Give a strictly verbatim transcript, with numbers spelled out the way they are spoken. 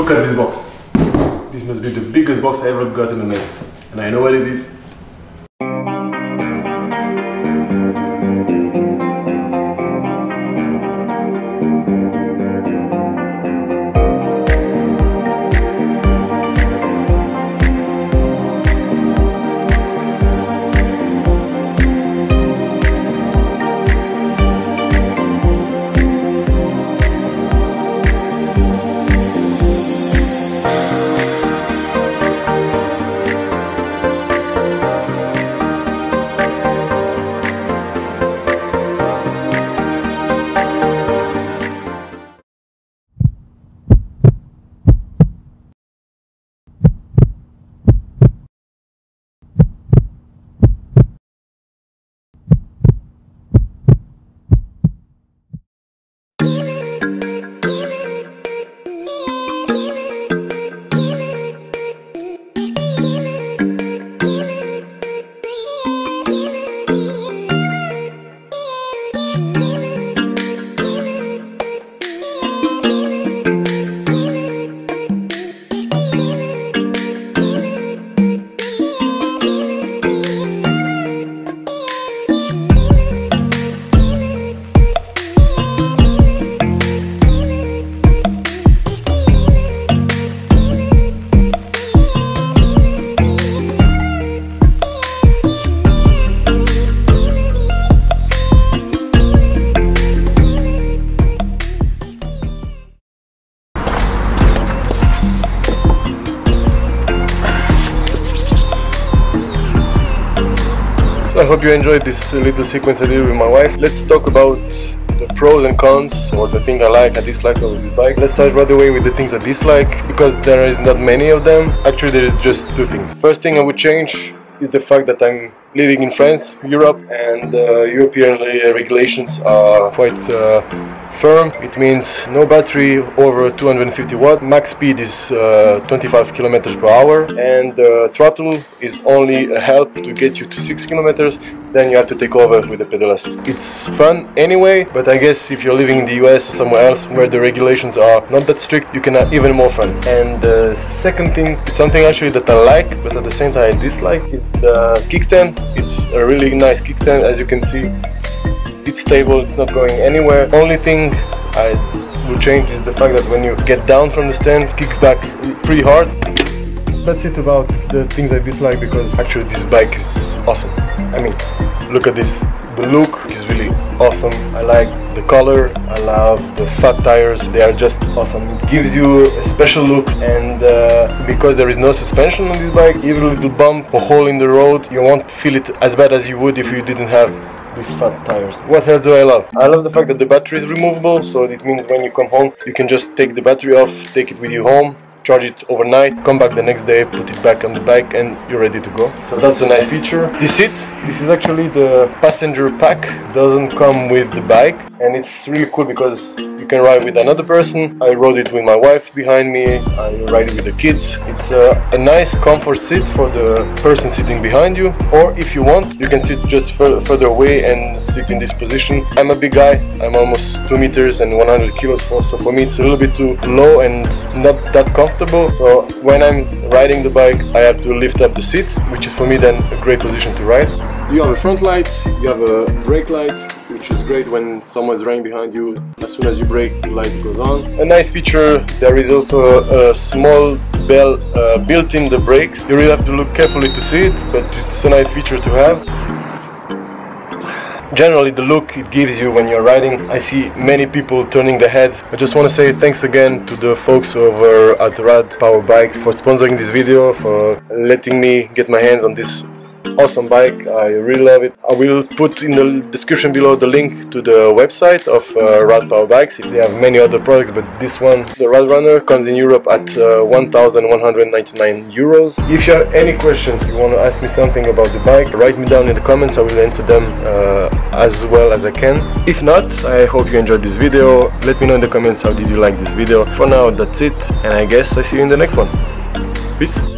Look at this box. This must be the biggest box I ever got in the mail. And I know what it is. I hope you enjoyed this little sequence I did with my wife. Let's talk about the pros and cons, or the thing I like, I dislike of this bike. Let's start right away with the things I dislike, because there is not many of them. Actually, there is just two things. First thing I would change is the fact that I'm living in France, Europe, and uh, European regulations are quite uh, firm. It means no battery over two hundred fifty watt, max speed is uh, twenty-five kilometers per hour, and the throttle is only a help to get you to six kilometers, then you have to take over with the pedal assist. It's fun anyway, but I guess if you're living in the U S or somewhere else where the regulations are not that strict, you can have even more fun. And the uh, second thing, it's something actually that I like, but at the same time I dislike, is the kickstand. It's a really nice kickstand, as you can see. It's stable, it's not going anywhere. Only thing I will change is the fact that when you get down from the stand, it kicks back pretty hard. That's it about the things I dislike, because actually this bike is awesome. I mean, look at this. The look is really awesome. I like the color, I love the fat tires, they are just awesome. It gives you a special look, and uh, because there is no suspension on this bike, even a little bump or hole in the road, you won't feel it as bad as you would if you didn't have with fat tires. What else do I love? I love the fact that the battery is removable, so it means when you come home you can just take the battery off, take it with you home, charge it overnight, come back the next day, put it back on the bike, and you're ready to go. So that's a nice feature. This is it. This is actually the passenger pack. It doesn't come with the bike, and it's really cool because you can ride with another person. I rode it with my wife behind me, I ride it with the kids. It's a, a nice comfort seat for the person sitting behind you, or if you want, you can sit just fur further away and sit in this position. I'm a big guy, I'm almost two meters and one hundred kilos, for, so for me it's a little bit too low and not that comfortable. So when I'm riding the bike, I have to lift up the seat, which is for me then a great position to ride. You have a front light, you have a brake light, which is great when someone's running behind you. As soon as you brake, the light goes on. A nice feature, there is also a, a small bell uh, built in the brakes. You really have to look carefully to see it, but it's a nice feature to have. Generally, the look it gives you when you're riding. I see many people turning their heads. I just want to say thanks again to the folks over at Rad Power Bikes for sponsoring this video, for letting me get my hands on this awesome bike. I really love it. I will put in the description below the link to the website of uh, Rad Power Bikes. They have many other products, but this one, the RadRunner, comes in Europe at uh, one thousand one hundred ninety-nine euros. If you have any questions, you want to ask me something about the bike, write me down in the comments. I will answer them uh, as well as I can. If not, I hope you enjoyed this video. Let me know in the comments how did you like this video. For now, that's it, and I guess I see you in the next one. Peace.